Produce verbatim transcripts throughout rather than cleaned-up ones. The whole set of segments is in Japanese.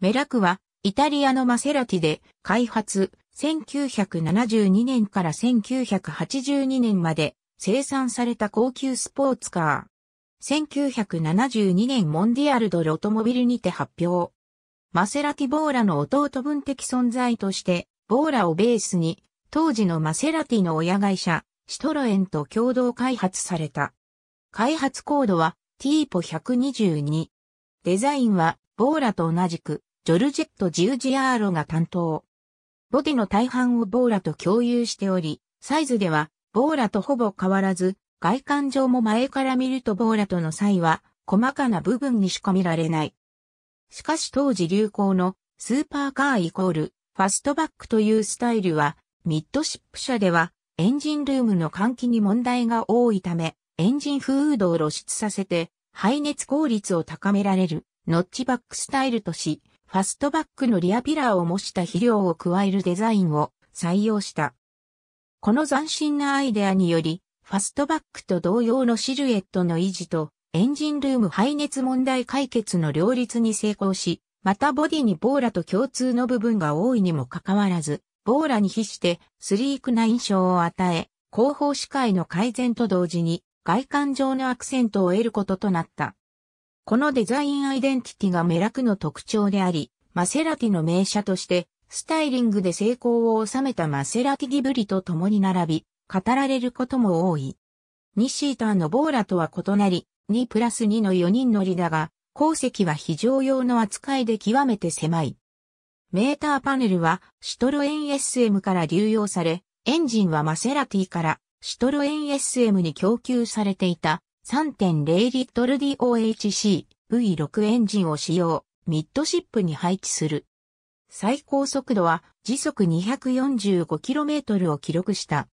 メラクは、イタリアのマセラティで開発、せんきゅうひゃくななじゅうにねんからせんきゅうひゃくはちじゅうにねんまで生産された高級スポーツカー。せんきゅうひゃくななじゅうにねんモンディアル・ドル・オトモビルにて発表。マセラティ・ボーラの弟分的存在として、ボーラをベースに、当時のマセラティの親会社、シトロエンと共同開発された。開発コードは、ティーポひゃくにじゅうに。デザインは、ボーラと同じく、ジョルジェット・ジウジアーロが担当。ボディの大半をボーラと共有しており、サイズでは、ボーラとほぼ変わらず、外観上も前から見るとボーラとの差異は、細かな部分にしか見られない。しかし当時流行のスーパーカーイコールファストバックというスタイルはミッドシップ車ではエンジンルームの換気に問題が多いためエンジンフードを露出させて排熱効率を高められるノッチバックスタイルとしファストバックのリアピラーを模した肥料を加えるデザインを採用した。この斬新なアイデアによりファストバックと同様のシルエットの維持とエンジンルーム排熱問題解決の両立に成功し、またボディにボーラと共通の部分が多いにもかかわらず、ボーラに比してスリークな印象を与え、後方視界の改善と同時に外観上のアクセントを得ることとなった。このデザインアイデンティティがメラクの特徴であり、マセラティの名車としてスタイリングで成功を収めたマセラティギブリと共に並び、語られることも多い。にシーターのボーラとは異なり、にプラスにのよにん乗りだが、後席は非常用の扱いで極めて狭い。メーターパネルはシトロエン エスエム から流用され、エンジンはマセラティからシトロエン エスエム に供給されていた さんてんゼロリットル ディーオーエイチシーブイシックス エンジンを使用、ミッドシップに配置する。最高速度は時速 にひゃくよんじゅうごキロメートル を記録した。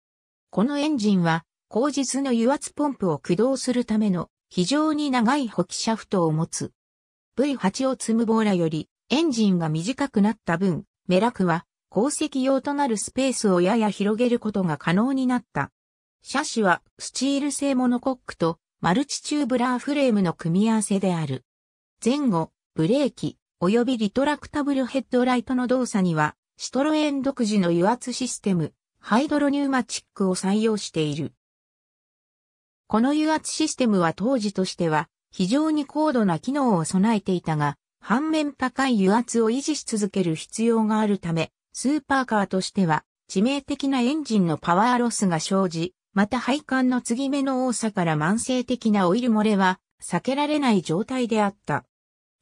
このエンジンは後日の油圧ポンプを駆動するための非常に長い補気シャフトを持つ。ブイエイト を積むボーラよりエンジンが短くなった分、メラクは後席用となるスペースをやや広げることが可能になった。車種はスチール製モノコックとマルチチューブラーフレームの組み合わせである。前後、ブレーキ、及びリトラクタブルヘッドライトの動作には、シトロエン独自の油圧システム、ハイドロニューマチックを採用している。この油圧システムは当時としては非常に高度な機能を備えていたが、反面高い油圧を維持し続ける必要があるため、スーパーカーとしては致命的なエンジンのパワーロスが生じ、また配管の継ぎ目の多さから慢性的なオイル漏れは避けられない状態であった。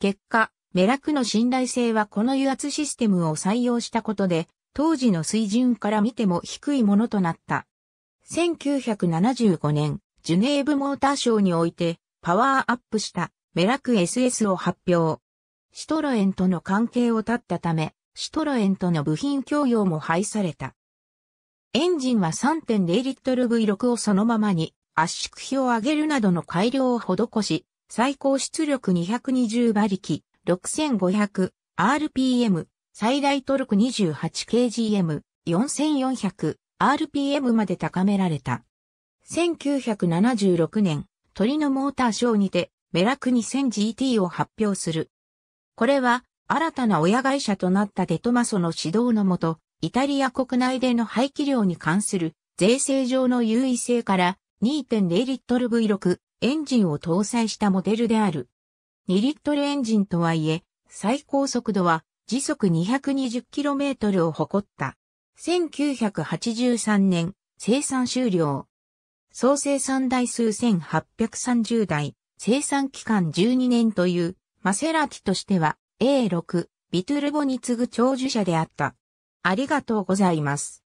結果、メラクの信頼性はこの油圧システムを採用したことで、当時の水準から見ても低いものとなった。せんきゅうひゃくななじゅうごねん。ジュネーブモーターショーにおいてパワーアップしたメラク エスエス を発表。シトロエンとの関係を断ったため、シトロエンとの部品供用も廃された。エンジンは さんてんゼロリットルブイシックス をそのままに圧縮比を上げるなどの改良を施し、最高出力にひゃくにじゅうばりき、ろくせんごひゃくアールピーエム、最大トルク にじゅうはちキログラム、よんせんよんひゃくアールピーエム まで高められた。せんきゅうひゃくななじゅうろくねん、トリノモーターショーにて、メラク にせんジーティー を発表する。これは、新たな親会社となったデトマソの指導のもと、イタリア国内での排気量に関する税制上の優位性から、にてんゼロリットルブイシックス エンジンを搭載したモデルである。にリットルエンジンとはいえ、最高速度は時速 にひゃくにじゅうキロメートル を誇った。せんきゅうひゃくはちじゅうさんねん、生産終了。総生産台数せんはっぴゃくさんじゅうだい、生産期間じゅうにねんという、マセラティとしては エーろく、ビトゥルボに次ぐ長寿車であった。ありがとうございます。